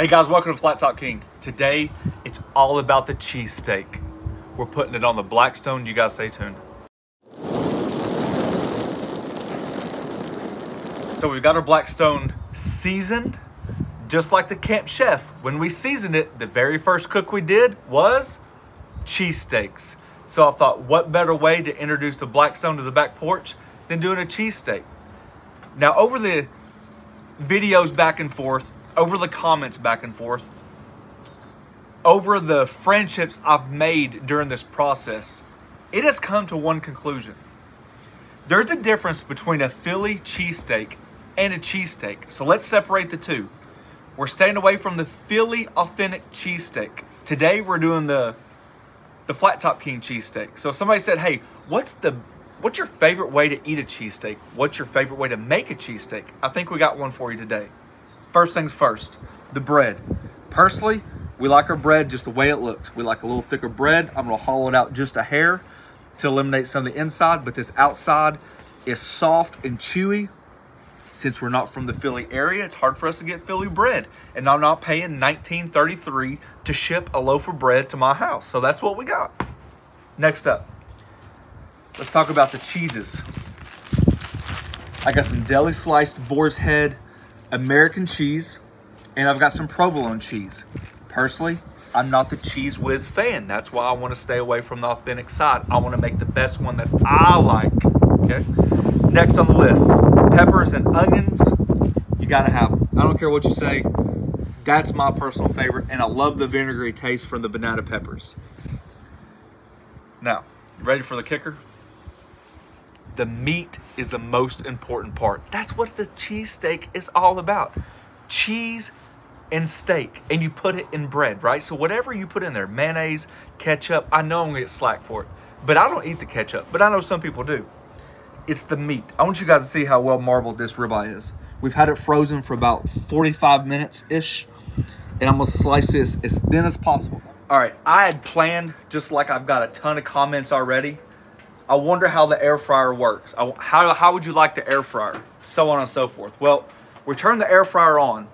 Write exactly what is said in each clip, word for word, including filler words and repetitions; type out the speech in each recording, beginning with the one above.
Hey guys, welcome to Flat Top King. Today, it's all about the cheesesteak. We're putting it on the Blackstone. You guys stay tuned. So we've got our Blackstone seasoned, just like the Camp Chef. When we seasoned it, the very first cook we did was cheesesteaks. So I thought, what better way to introduce the Blackstone to the back porch than doing a cheesesteak? Now, over the videos back and forth, over the comments back and forth, over the friendships I've made during this process, it has come to one conclusion. There's a difference between a Philly cheesesteak and a cheesesteak. So let's separate the two. We're staying away from the Philly authentic cheesesteak. Today we're doing the, the Flat Top King cheesesteak. So if somebody said, hey, what's the what's your favorite way to eat a cheesesteak? What's your favorite way to make a cheesesteak? I think we got one for you today. First things first, the bread. Personally, we like our bread just the way it looks. We like a little thicker bread. I'm gonna hollow it out just a hair to eliminate some of the inside, but this outside is soft and chewy. Since we're not from the Philly area, it's hard for us to get Philly bread. And I'm not paying nineteen thirty-three to ship a loaf of bread to my house. So that's what we got. Next up, let's talk about the cheeses. I got some deli sliced Boar's Head American cheese, and I've got some provolone cheese. Personally, I'm not the Cheese Whiz fan. That's why I want to stay away from the authentic side. I want to make the best one that I like, okay? Next on the list, peppers and onions. You got to have them. I don't care what you say. That's my personal favorite, and I love the vinegary taste from the banana peppers. Now, you ready for the kicker? The meat is the most important part. That's what the cheesesteak is all about. Cheese and steak, and you put it in bread, right? So whatever you put in there, mayonnaise, ketchup, I know I'm gonna get slack for it, but I don't eat the ketchup, but I know some people do. It's the meat. I want you guys to see how well marbled this ribeye is. We've had it frozen for about forty-five minutes-ish, and I'm gonna slice this as thin as possible. All right, I had planned, just like I've got a ton of comments already, I wonder how the air fryer works. I, how, how would you like the air fryer? So on and so forth. Well, we turn the air fryer on,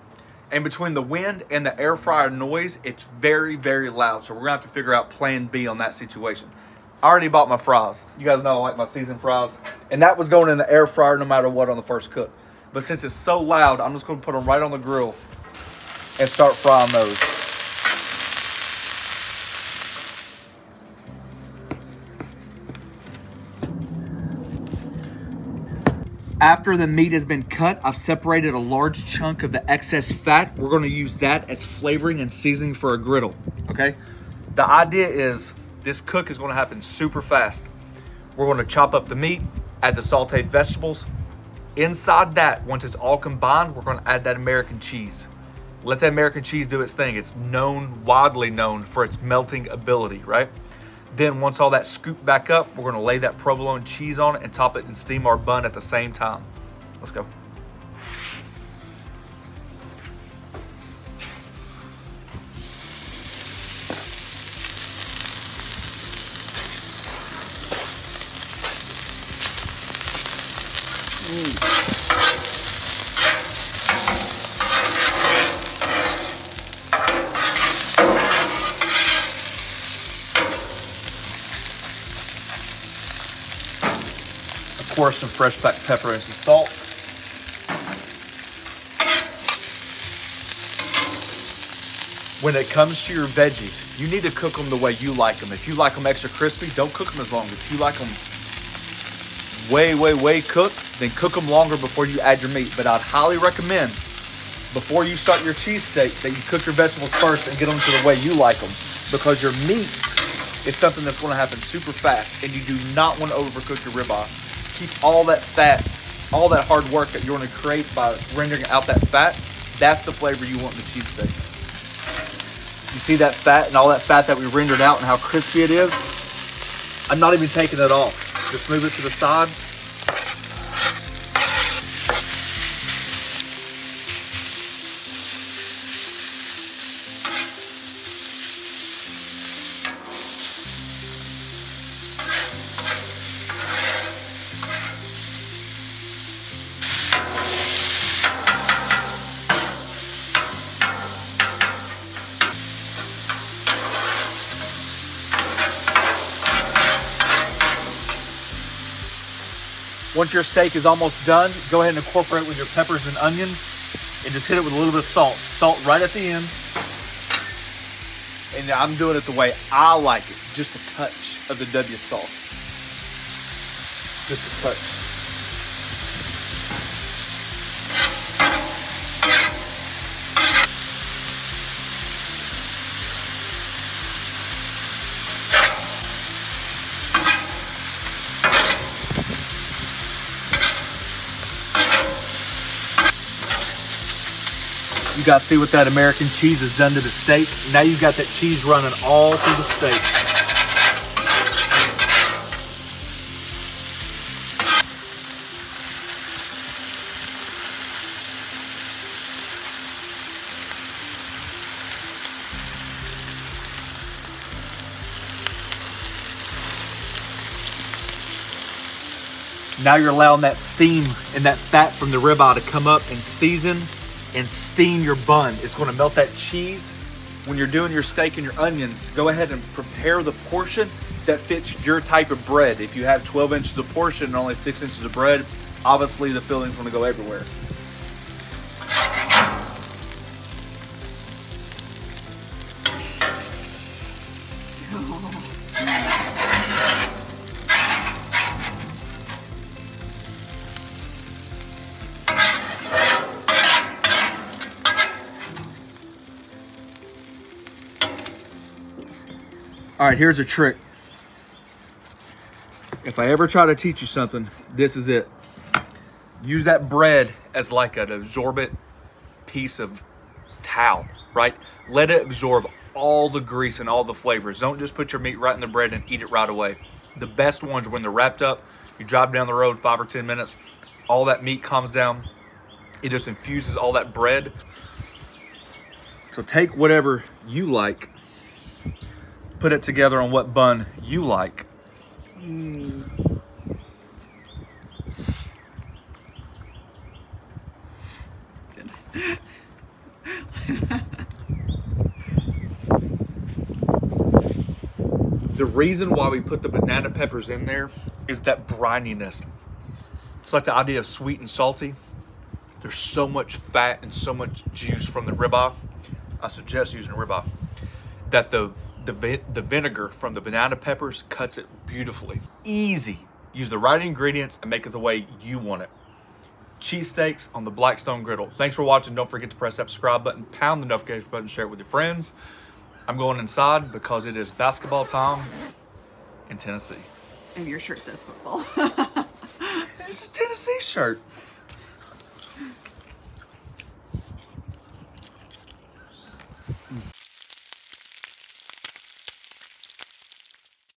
and between the wind and the air fryer noise, it's very, very loud. So we're gonna have to figure out plan B on that situation. I already bought my fries. You guys know I like my seasoned fries. And that was going in the air fryer no matter what on the first cook. But since it's so loud, I'm just gonna put them right on the grill and start frying those. After the meat has been cut, I've separated a large chunk of the excess fat. We're gonna use that as flavoring and seasoning for a griddle, okay? The idea is this cook is gonna happen super fast. We're gonna chop up the meat, add the sauteed vegetables. Inside that, once it's all combined, we're gonna add that American cheese. Let that American cheese do its thing. It's known, widely known for its melting ability, right? Then once all that's scooped back up, we're gonna lay that provolone cheese on it and top it and steam our bun at the same time. Let's go. Mm. Pour some fresh black pepper and some salt. When it comes to your veggies, you need to cook them the way you like them. If you like them extra crispy, don't cook them as long. If you like them way, way, way cooked, then cook them longer before you add your meat. But I'd highly recommend before you start your cheesesteak that you cook your vegetables first and get them to the way you like them, because your meat is something that's gonna happen super fast, and you do not wanna overcook your ribeye. Keep all that fat, all that hard work that you're gonna create by rendering out that fat, that's the flavor you want in the cheesesteak. You see that fat and all that fat that we rendered out and how crispy it is? I'm not even taking it off. Just move it to the side. Once your steak is almost done, go ahead and incorporate with your peppers and onions and just hit it with a little bit of salt. Salt right at the end. And I'm doing it the way I like it. Just a touch of the W sauce. Just a touch. You guys see what that American cheese has done to the steak? Now you've got that cheese running all through the steak. Now you're allowing that steam and that fat from the ribeye to come up and season and steam your bun. It's gonna melt that cheese. When you're doing your steak and your onions, go ahead and prepare the portion that fits your type of bread. If you have twelve inches of portion and only six inches of bread, obviously the filling's gonna go everywhere. All right, here's a trick. If I ever try to teach you something, this is it. Use that bread as like an absorbent piece of towel, right? Let it absorb all the grease and all the flavors. Don't just put your meat right in the bread and eat it right away. The best ones, when they're wrapped up, you drive down the road five or ten minutes, all that meat comes down. It just infuses all that bread. So take whatever you like, put it together on what bun you like. Mm. The reason why we put the banana peppers in there is that brininess. It's like the idea of sweet and salty. There's so much fat and so much juice from the ribeye. I suggest using a ribeye. That the The, the vinegar from the banana peppers cuts it beautifully. Easy. Use the right ingredients and make it the way you want it. Cheesesteaks on the Blackstone griddle. Thanks for watching. Don't forget to press that subscribe button, pound the notification button, share it with your friends. I'm going inside because it is basketball time in Tennessee. And your shirt says football. It's a Tennessee shirt.